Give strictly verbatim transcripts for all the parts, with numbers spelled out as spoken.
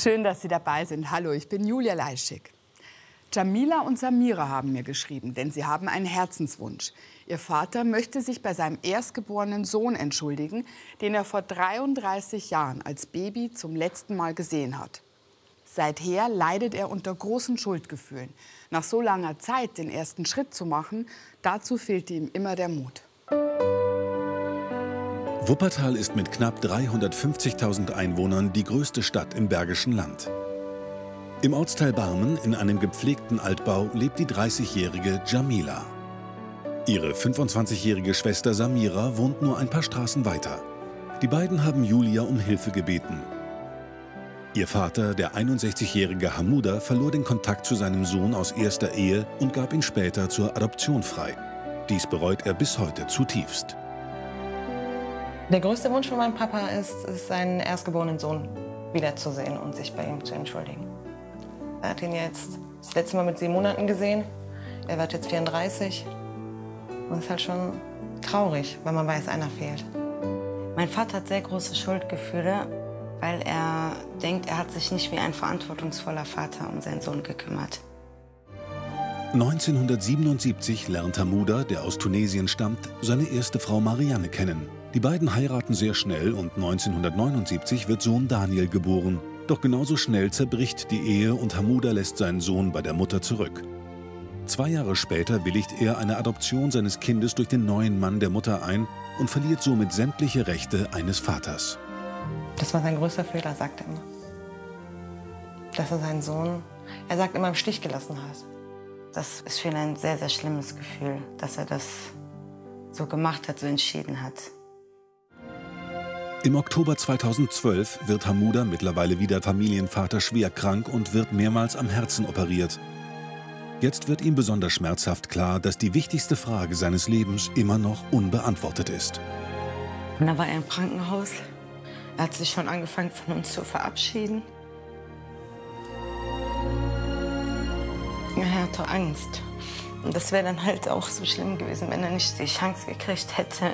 Schön, dass Sie dabei sind. Hallo, ich bin Julia Leischik. Djamila und Samira haben mir geschrieben, denn sie haben einen Herzenswunsch. Ihr Vater möchte sich bei seinem erstgeborenen Sohn entschuldigen, den er vor dreiunddreißig Jahren als Baby zum letzten Mal gesehen hat. Seither leidet er unter großen Schuldgefühlen. Nach so langer Zeit den ersten Schritt zu machen, dazu fehlte ihm immer der Mut. Wuppertal ist mit knapp dreihundertfünfzigtausend Einwohnern die größte Stadt im Bergischen Land. Im Ortsteil Barmen, in einem gepflegten Altbau, lebt die dreißigjährige Djamila. Ihre fünfundzwanzigjährige Schwester Samira wohnt nur ein paar Straßen weiter. Die beiden haben Julia um Hilfe gebeten. Ihr Vater, der einundsechzigjährige Hamouda, verlor den Kontakt zu seinem Sohn aus erster Ehe und gab ihn später zur Adoption frei. Dies bereut er bis heute zutiefst. Der größte Wunsch von meinem Papa ist, ist seinen erstgeborenen Sohn wiederzusehen und sich bei ihm zu entschuldigen. Er hat ihn jetzt das letzte Mal mit sieben Monaten gesehen. Er wird jetzt vierunddreißig. Und es ist halt schon traurig, weil man weiß, einer fehlt. Mein Vater hat sehr große Schuldgefühle, weil er denkt, er hat sich nicht wie ein verantwortungsvoller Vater um seinen Sohn gekümmert. neunzehnhundertsiebenundsiebzig lernt Hamouda, der aus Tunesien stammt, seine erste Frau Marianne kennen. Die beiden heiraten sehr schnell und neunzehnhundertneunundsiebzig wird Sohn Daniel geboren. Doch genauso schnell zerbricht die Ehe und Hamouda lässt seinen Sohn bei der Mutter zurück. Zwei Jahre später willigt er eine Adoption seines Kindes durch den neuen Mann der Mutter ein und verliert somit sämtliche Rechte eines Vaters. Das war sein größter Fehler, sagt er immer. Dass er seinen Sohn, er sagt immer, im Stich gelassen hat. Das ist für ihn ein sehr, sehr schlimmes Gefühl, dass er das so gemacht hat, so entschieden hat. Im Oktober zweitausendzwölf wird Hamouda, mittlerweile wieder Familienvater, schwer krank und wird mehrmals am Herzen operiert. Jetzt wird ihm besonders schmerzhaft klar, dass die wichtigste Frage seines Lebens immer noch unbeantwortet ist. Und da war er im Krankenhaus. Er hat sich schon angefangen, von uns zu verabschieden. Er hatte Angst. Und das wäre dann halt auch so schlimm gewesen, wenn er nicht die Chance gekriegt hätte.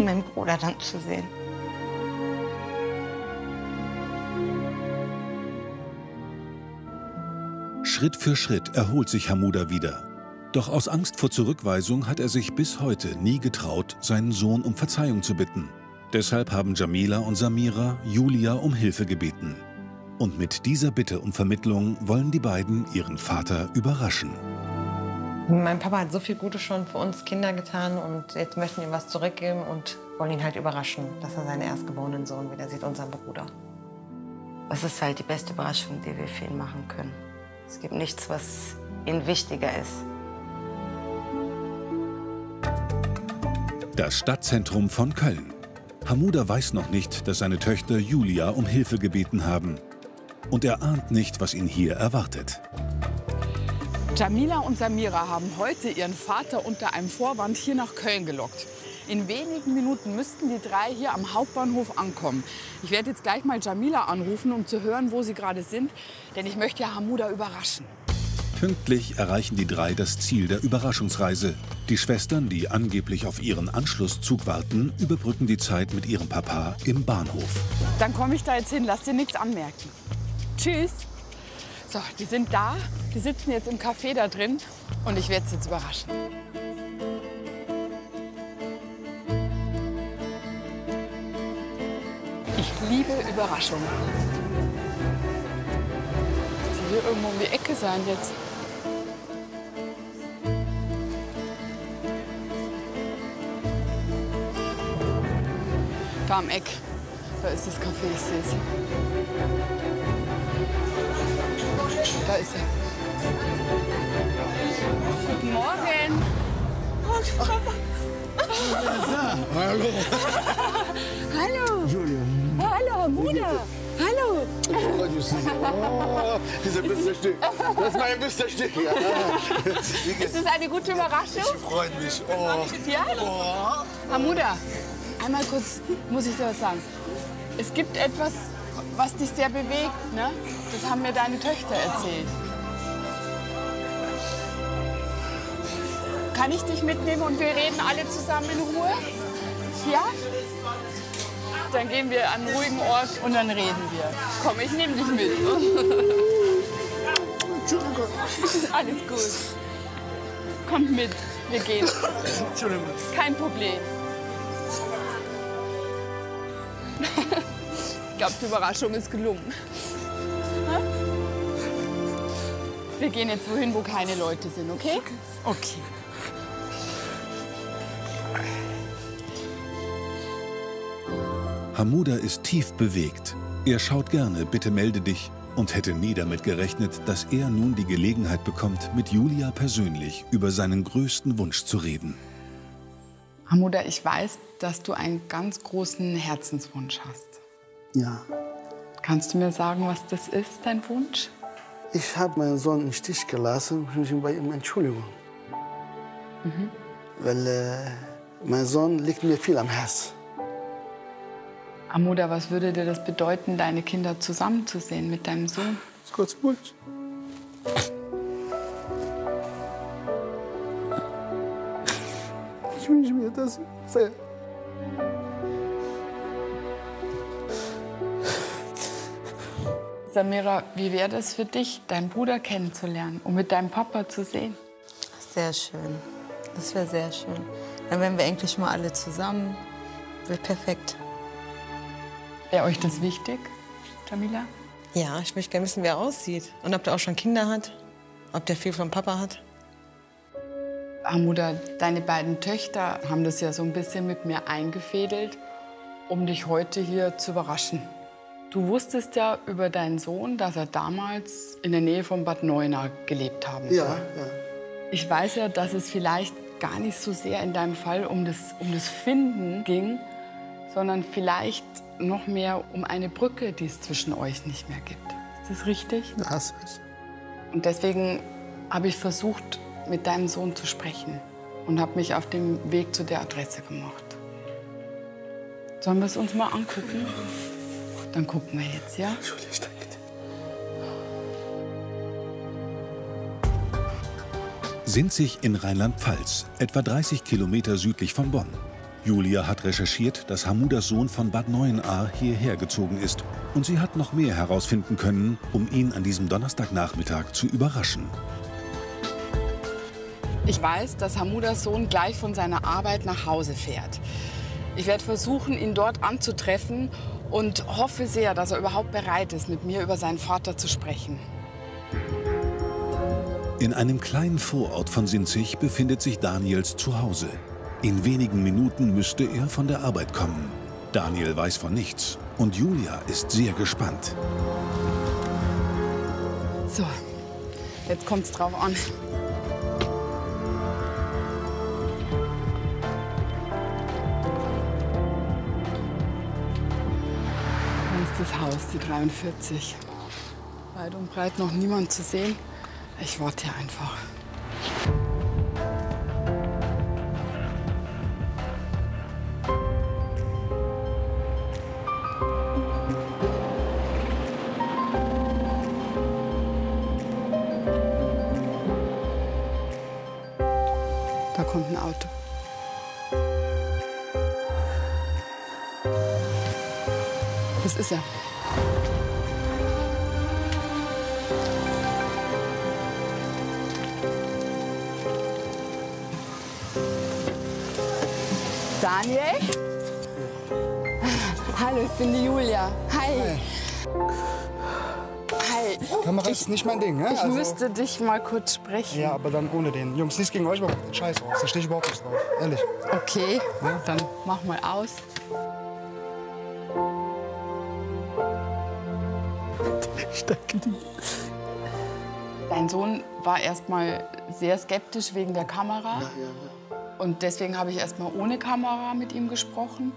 Meinen Bruder dann zu sehen. Schritt für Schritt erholt sich Hamouda wieder. Doch aus Angst vor Zurückweisung hat er sich bis heute nie getraut, seinen Sohn um Verzeihung zu bitten. Deshalb haben Djamila und Samira Julia um Hilfe gebeten. Und mit dieser Bitte um Vermittlung wollen die beiden ihren Vater überraschen. Mein Papa hat so viel Gutes schon für uns Kinder getan und jetzt möchten wir ihm was zurückgeben und wollen ihn halt überraschen, dass er seinen erstgeborenen Sohn wieder sieht, unseren Bruder. Das ist halt die beste Überraschung, die wir für ihn machen können. Es gibt nichts, was ihm wichtiger ist. Das Stadtzentrum von Köln. Hamouda weiß noch nicht, dass seine Töchter Julia um Hilfe gebeten haben. Und er ahnt nicht, was ihn hier erwartet. Djamila und Samira haben heute ihren Vater unter einem Vorwand hier nach Köln gelockt. In wenigen Minuten müssten die drei hier am Hauptbahnhof ankommen. Ich werde jetzt gleich mal Djamila anrufen, um zu hören, wo sie gerade sind, denn ich möchte ja Hamouda überraschen. Pünktlich erreichen die drei das Ziel der Überraschungsreise. Die Schwestern, die angeblich auf ihren Anschlusszug warten, überbrücken die Zeit mit ihrem Papa im Bahnhof. Dann komme ich da jetzt hin, lass dir nichts anmerken. Tschüss. So, die sind da, die sitzen jetzt im Café da drin und ich werde sie jetzt überraschen. Ich liebe Überraschungen. Sie will irgendwo um die Ecke sein jetzt. Da am Eck, da ist das Café, ich sehe es. Da ist er. Guten Morgen. Oh, Papa. Hallo. Hallo. Julia. Hallo, Mutter. Hallo. Oh, dieser Büsterstück. Das ist mein Büsterstück. Ja. Ist das eine gute Überraschung? Ich freue mich. Oh. Ja? Oh. Hamouda, einmal kurz muss ich dir was sagen. Es gibt etwas, was dich sehr bewegt, ne? Das haben mir deine Töchter erzählt. Kann ich dich mitnehmen und wir reden alle zusammen in Ruhe? Ja? Dann gehen wir an einen ruhigen Ort und dann reden wir. Komm, ich nehme dich mit. Entschuldigung. Alles gut. Kommt mit, wir gehen. Entschuldigung. Kein Problem. Ich glaube, die Überraschung ist gelungen. Wir gehen jetzt wohin, wo keine Leute sind, okay? Okay. Hamouda ist tief bewegt. Er schaut gerne Bitte melde dich und hätte nie damit gerechnet, dass er nun die Gelegenheit bekommt, mit Julia persönlich über seinen größten Wunsch zu reden. Hamouda, ich weiß, dass du einen ganz großen Herzenswunsch hast. Ja. Kannst du mir sagen, was das ist, dein Wunsch? Ich habe meinen Sohn im Stich gelassen und ich bin bei ihm Entschuldigung. Mhm. Weil äh, mein Sohn liegt mir viel am Herzen. Hamouda, was würde dir das bedeuten, deine Kinder zusammenzusehen mit deinem Sohn? Das ist Gottes Wunsch. Ich wünsche mir das sehr. Samira, wie wäre das für dich, deinen Bruder kennenzulernen und mit deinem Papa zu sehen? Sehr schön. Das wäre sehr schön. Dann wären wir endlich mal alle zusammen. Wird perfekt. Wäre euch das wichtig, Djamila? Ja, ich möchte gerne wissen, wie er aussieht. Und ob der auch schon Kinder hat, ob der viel vom Papa hat. Hamouda, deine beiden Töchter haben das ja so ein bisschen mit mir eingefädelt, um dich heute hier zu überraschen. Du wusstest ja über deinen Sohn, dass er damals in der Nähe von Bad Neuenahr gelebt haben soll. Ja, ja. Ich weiß ja, dass es vielleicht gar nicht so sehr in deinem Fall um das, um das Finden ging, sondern vielleicht noch mehr um eine Brücke, die es zwischen euch nicht mehr gibt. Ist das richtig? Das ist. Und deswegen habe ich versucht, mit deinem Sohn zu sprechen und habe mich auf dem Weg zu der Adresse gemacht. Sollen wir es uns mal angucken? Dann gucken wir jetzt, ja? Entschuldigung, danke dir. Sinzig in Rheinland-Pfalz, etwa dreißig Kilometer südlich von Bonn. Julia hat recherchiert, dass Hamoudas Sohn von Bad Neuenahr hierher gezogen ist. Und sie hat noch mehr herausfinden können, um ihn an diesem Donnerstagnachmittag zu überraschen. Ich weiß, dass Hamoudas Sohn gleich von seiner Arbeit nach Hause fährt. Ich werde versuchen, ihn dort anzutreffen und hoffe sehr, dass er überhaupt bereit ist, mit mir über seinen Vater zu sprechen. In einem kleinen Vorort von Sinzig befindet sich Daniels Zuhause. In wenigen Minuten müsste er von der Arbeit kommen. Daniel weiß von nichts und Julia ist sehr gespannt. So, jetzt kommt's drauf an. Das ist das Haus, die dreiundvierzig. Weit und breit noch niemand zu sehen. Ich warte hier einfach. Da kommt ein Auto. Das ist er. Daniel? Hallo, ich bin die Julia. Hi. Hi. Kamera ist nicht mein Ding, ne? Ich also müsste dich mal kurz sprechen. Ja, aber dann ohne den. Jungs, nichts gegen euch, aber scheiß auf. Da stehe ich überhaupt nicht drauf. Ehrlich. Okay, ja? Dann mach mal aus. Ich danke dir. Dein Sohn war erst mal sehr skeptisch wegen der Kamera. Ja, ja, ja. Und deswegen habe ich erst mal ohne Kamera mit ihm gesprochen.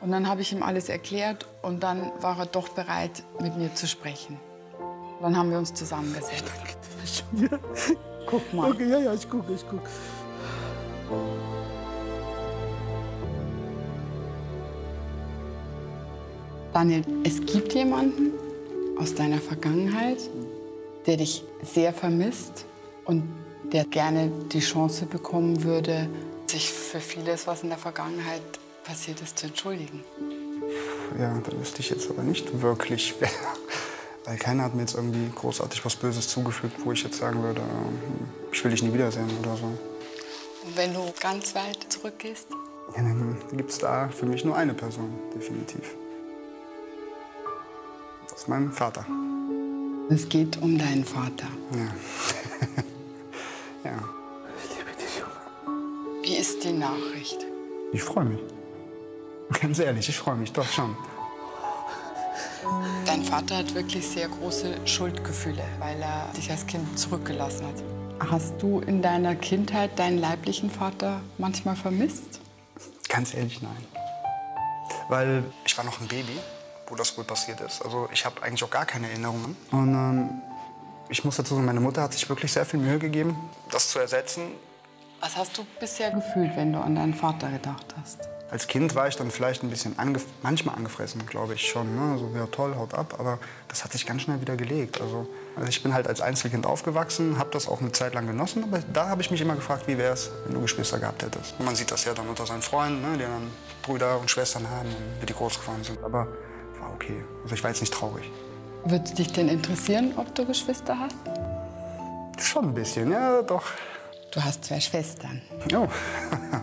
Und dann habe ich ihm alles erklärt. Und dann war er doch bereit, mit mir zu sprechen. Und dann haben wir uns zusammengesetzt. Ich danke dir. Guck mal. Okay, ja, ja, ich gucke, ich gucke. Daniel, es gibt jemanden aus deiner Vergangenheit, der dich sehr vermisst und der gerne die Chance bekommen würde, sich für vieles, was in der Vergangenheit passiert ist, zu entschuldigen. ja, da wüsste ich jetzt aber nicht wirklich, wer. Weil keiner hat mir jetzt irgendwie großartig was Böses zugefügt, wo ich jetzt sagen würde, ich will dich nie wiedersehen oder so. Und wenn du ganz weit zurückgehst? Ja, dann gibt es da für mich nur eine Person, definitiv. Das ist mein Vater. Es geht um deinen Vater. Ja. Ja. Ich liebe dich, Junge. Wie ist die Nachricht? Ich freue mich. Ganz ehrlich, ich freue mich doch schon. Dein Vater hat wirklich sehr große Schuldgefühle, weil er dich als Kind zurückgelassen hat. Hast du in deiner Kindheit deinen leiblichen Vater manchmal vermisst? Ganz ehrlich, nein. Weil ich war noch ein Baby, wo das wohl passiert ist. Also ich habe eigentlich auch gar keine Erinnerungen. Und ähm, ich muss dazu sagen, meine Mutter hat sich wirklich sehr viel Mühe gegeben, das zu ersetzen. Was hast du bisher gefühlt, wenn du an deinen Vater gedacht hast? Als Kind war ich dann vielleicht ein bisschen angef manchmal angefressen, glaube ich schon. Ne? So, ja toll, haut ab. Aber das hat sich ganz schnell wieder gelegt. Also, also ich bin halt als Einzelkind aufgewachsen, habe das auch eine Zeit lang genossen. Aber da habe ich mich immer gefragt, wie wäre es, wenn du Geschwister gehabt hättest. Und man sieht das ja dann unter seinen Freunden, ne? Die dann Brüder und Schwestern haben, wie die groß geworden sind. Aber war okay. Also ich war jetzt nicht traurig. Würde es dich denn interessieren, ob du Geschwister hast? Schon ein bisschen, ja doch. Du hast zwei Schwestern. Oh,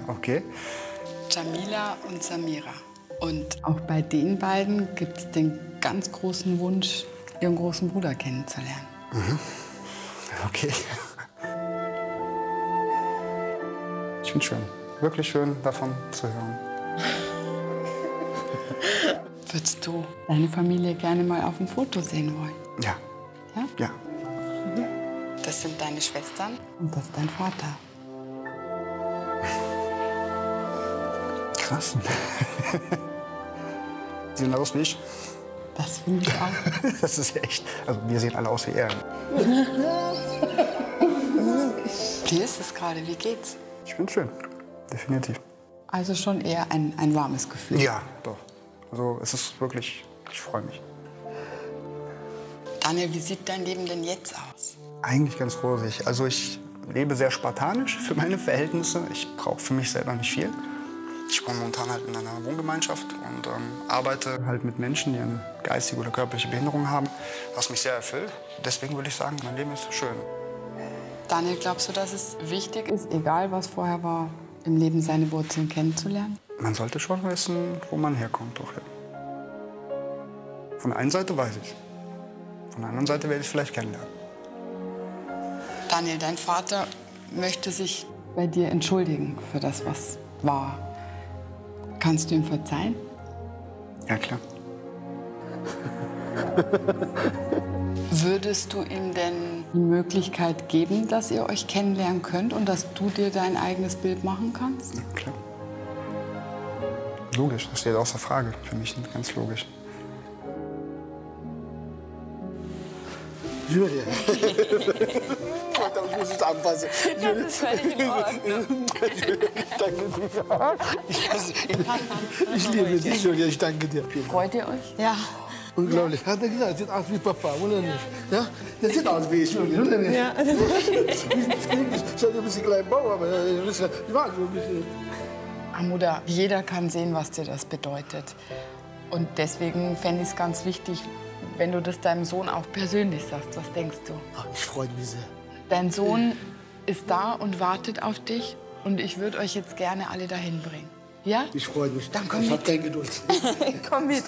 okay. Djamila und Samira. Und auch bei den beiden gibt es den ganz großen Wunsch, ihren großen Bruder kennenzulernen. Mhm. Okay. Ich finde es schön, wirklich schön, davon zu hören. Würdest du deine Familie gerne mal auf dem Foto sehen wollen? Ja. Ja? Ja. Mhm. Das sind deine Schwestern? Und das ist dein Vater. Krass. Sie sehen aus wie ich. Das finde ich auch. Das ist echt. Also wir sehen alle aus wie er. Wie ist es gerade? Wie geht's? Ich bin schön. Definitiv. Also schon eher ein, ein warmes Gefühl. Ja, doch. Also es ist wirklich, ich freue mich. Daniel, wie sieht dein Leben denn jetzt aus? Eigentlich ganz rosig. Also ich lebe sehr spartanisch für meine Verhältnisse. Ich brauche für mich selber nicht viel. Ich wohne momentan halt in einer Wohngemeinschaft und ähm, arbeite halt mit Menschen, die eine geistige oder körperliche Behinderung haben, was mich sehr erfüllt. Deswegen würde ich sagen, mein Leben ist schön. Daniel, glaubst du, dass es wichtig ist, egal was vorher war, im Leben seine Wurzeln kennenzulernen? Man sollte schon wissen, wo man herkommt. Doch, ja. Von der einen Seite weiß ich es. Von der anderen Seite werde ich es vielleicht kennenlernen. Daniel, dein Vater möchte sich bei dir entschuldigen für das, was war. Kannst du ihm verzeihen? Ja, klar. Würdest du ihm denn die Möglichkeit geben, dass ihr euch kennenlernen könnt und dass du dir dein eigenes Bild machen kannst? Ja, klar. Logisch, das steht außer Frage. Für mich ganz logisch. Julia. Ich muss es anpassen. Das ist völlig in Ordnung. Ich liebe dich, Julia. Ich danke dir. Freut ihr euch? Ja. Unglaublich. Hat er gesagt, sieht aus wie Papa, oder nicht? Ja? Der sieht aus wie ich, oder nicht? Ja. Ich hatte ein bisschen kleinen Bauch, aber ich war so ein bisschen. Hamouda, jeder kann sehen, was dir das bedeutet. Und deswegen fände ich es ganz wichtig, wenn du das deinem Sohn auch persönlich sagst, was denkst du? Ach, ich freue mich sehr. Dein Sohn ist da und wartet auf dich und ich würde euch jetzt gerne alle dahin bringen. Ja? Ich freue mich. Dann komm ich mit. Ich hab keine Geduld. Komm mit.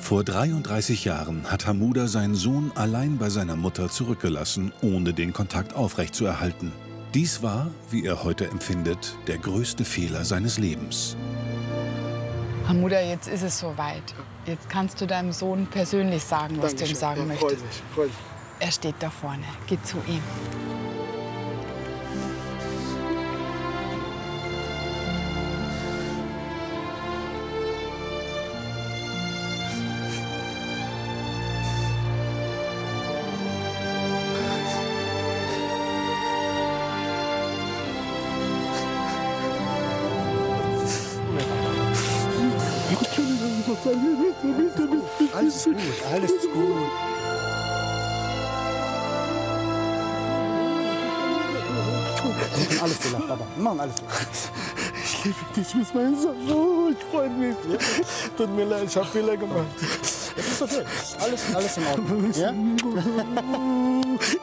Vor dreiunddreißig Jahren hat Hamouda seinen Sohn allein bei seiner Mutter zurückgelassen, ohne den Kontakt aufrechtzuerhalten. Dies war, wie er heute empfindet, der größte Fehler seines Lebens. Hamouda, jetzt ist es soweit. Jetzt kannst du deinem Sohn persönlich sagen, was Dankeschön. Du ihm sagen ja, möchtest. Freulich, freulich. Er steht da vorne. Geh zu ihm. Alles gut, alles gut. Wir machen alles so lang, Papa. Wir machen alles so lang. dich mit meinem Sohn. Oh, ich freue mich. Ja. Tut mir leid, ich habe Fehler gemacht. Es ist okay. Alles, alles in Ordnung. Ja?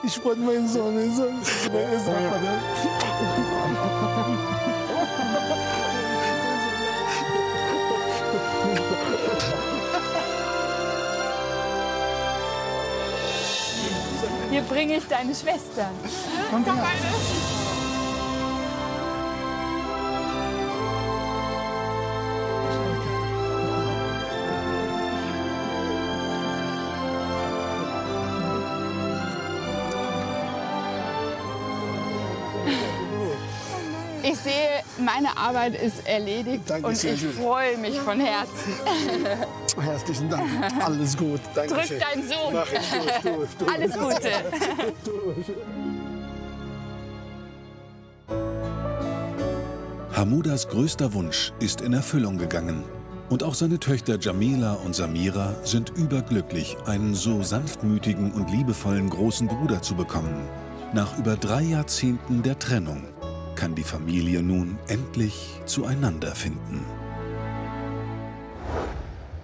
Ich freue meinen Sohn. Mein Sohn. Hier bringe ich deine Schwester. Komm her. Ich sehe, meine Arbeit ist erledigt. Danke und schön, ich freue mich von Herzen. Herzlichen Dank. Alles gut. Danke Drück schön. Deinen Sohn. Mach ich durch, durch, durch. Alles Gute. Hamoudas größter Wunsch ist in Erfüllung gegangen. Und auch seine Töchter Djamila und Samira sind überglücklich, einen so sanftmütigen und liebevollen großen Bruder zu bekommen. Nach über drei Jahrzehnten der Trennung kann die Familie nun endlich zueinander finden.